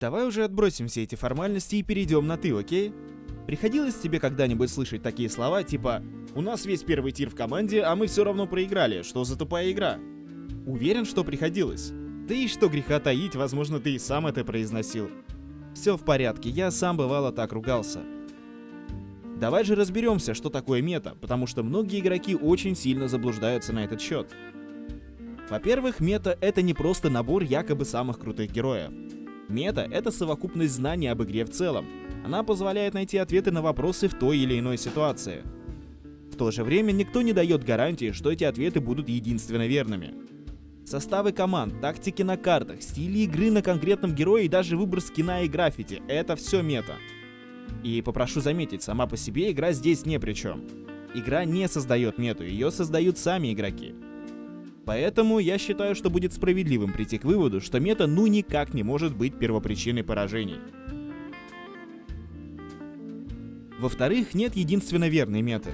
Давай уже отбросим все эти формальности и перейдем на ты, окей? Приходилось тебе когда-нибудь слышать такие слова, типа «У нас весь первый тир в команде, а мы все равно проиграли, что за тупая игра?» Уверен, что приходилось. Да и что греха таить, возможно, ты и сам это произносил. Все в порядке, я сам бывало так ругался. Давай же разберемся, что такое мета, потому что многие игроки очень сильно заблуждаются на этот счет. Во-первых, мета — это не просто набор якобы самых крутых героев. Мета — это совокупность знаний об игре в целом. Она позволяет найти ответы на вопросы в той или иной ситуации. В то же время никто не дает гарантии, что эти ответы будут единственно верными. Составы команд, тактики на картах, стили игры на конкретном герое и даже выбор скина и граффити — это все мета. И попрошу заметить, сама по себе игра здесь не при чем. Игра не создает мету, ее создают сами игроки. Поэтому я считаю, что будет справедливым прийти к выводу, что мета ну никак не может быть первопричиной поражений. Во-вторых, нет единственно верной меты.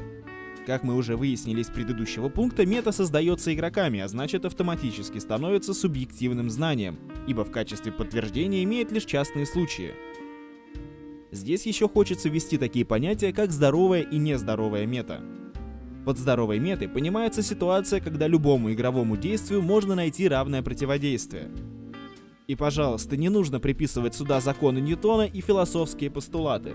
Как мы уже выяснили с предыдущего пункта, мета создается игроками, а значит автоматически становится субъективным знанием, ибо в качестве подтверждения имеет лишь частные случаи. Здесь еще хочется ввести такие понятия, как здоровая и нездоровая мета. Под здоровой метой понимается ситуация, когда любому игровому действию можно найти равное противодействие. И, пожалуйста, не нужно приписывать сюда законы Ньютона и философские постулаты.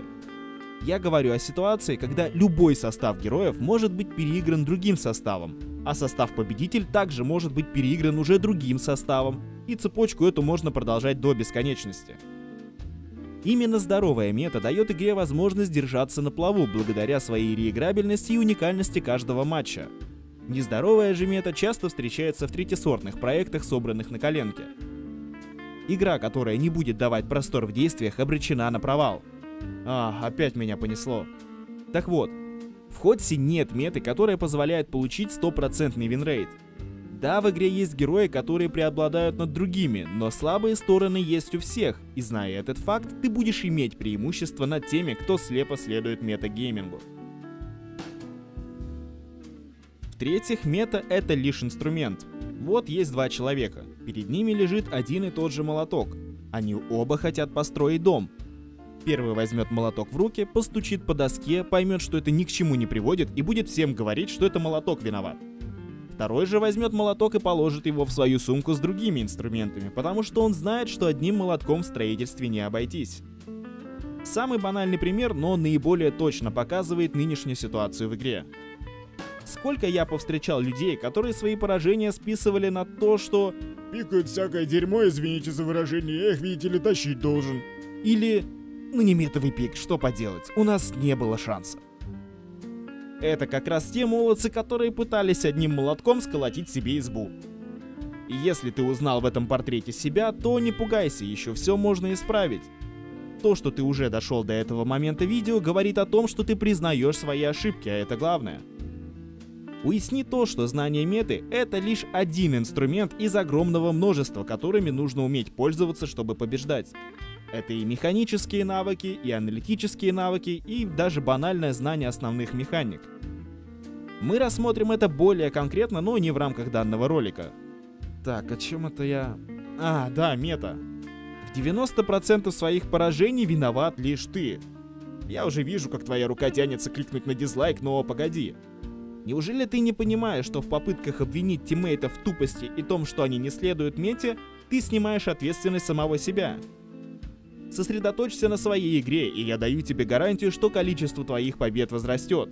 Я говорю о ситуации, когда любой состав героев может быть переигран другим составом, а состав-победитель также может быть переигран уже другим составом, и цепочку эту можно продолжать до бесконечности. Именно здоровая мета дает игре возможность держаться на плаву благодаря своей реиграбельности и уникальности каждого матча. Нездоровая же мета часто встречается в третьесортных проектах, собранных на коленке. Игра, которая не будет давать простор в действиях, обречена на провал. Опять меня понесло. Так вот, в Ходсе нет меты, которая позволяет получить 100% винрейт. Да, в игре есть герои, которые преобладают над другими, но слабые стороны есть у всех, и зная этот факт, ты будешь иметь преимущество над теми, кто слепо следует метагеймингу. В-третьих, мета — это лишь инструмент. Вот есть два человека, перед ними лежит один и тот же молоток. Они оба хотят построить дом. Первый возьмет молоток в руки, постучит по доске, поймет, что это ни к чему не приводит, и будет всем говорить, что это молоток виноват. Второй же возьмет молоток и положит его в свою сумку с другими инструментами, потому что он знает, что одним молотком в строительстве не обойтись. Самый банальный пример, но он наиболее точно показывает нынешнюю ситуацию в игре. Сколько я повстречал людей, которые свои поражения списывали на то, что «пикают всякое дерьмо, извините за выражение, эх, видите ли, тащить должен». Или «ну не метовый пик, что поделать, у нас не было шансов». Это как раз те молодцы, которые пытались одним молотком сколотить себе избу. И если ты узнал в этом портрете себя, то не пугайся, еще все можно исправить. То, что ты уже дошел до этого момента видео, говорит о том, что ты признаешь свои ошибки, а это главное. Уясни то, что знание меты — это лишь один инструмент из огромного множества, которыми нужно уметь пользоваться, чтобы побеждать. Это и механические навыки, и аналитические навыки, и даже банальное знание основных механик. Мы рассмотрим это более конкретно, но не в рамках данного ролика. Так, о чем это я? Да, мета. В 90% своих поражений виноват лишь ты. Я уже вижу, как твоя рука тянется кликнуть на дизлайк, но погоди. Неужели ты не понимаешь, что в попытках обвинить тиммейтов в тупости и том, что они не следуют мете, ты снимаешь ответственность самого себя? Сосредоточься на своей игре, и я даю тебе гарантию, что количество твоих побед возрастет.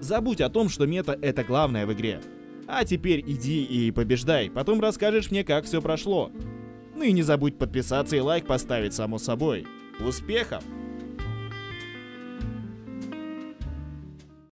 Забудь о том, что мета — это главное в игре. А теперь иди и побеждай, потом расскажешь мне, как все прошло. Ну и не забудь подписаться и лайк поставить, само собой. Успехов!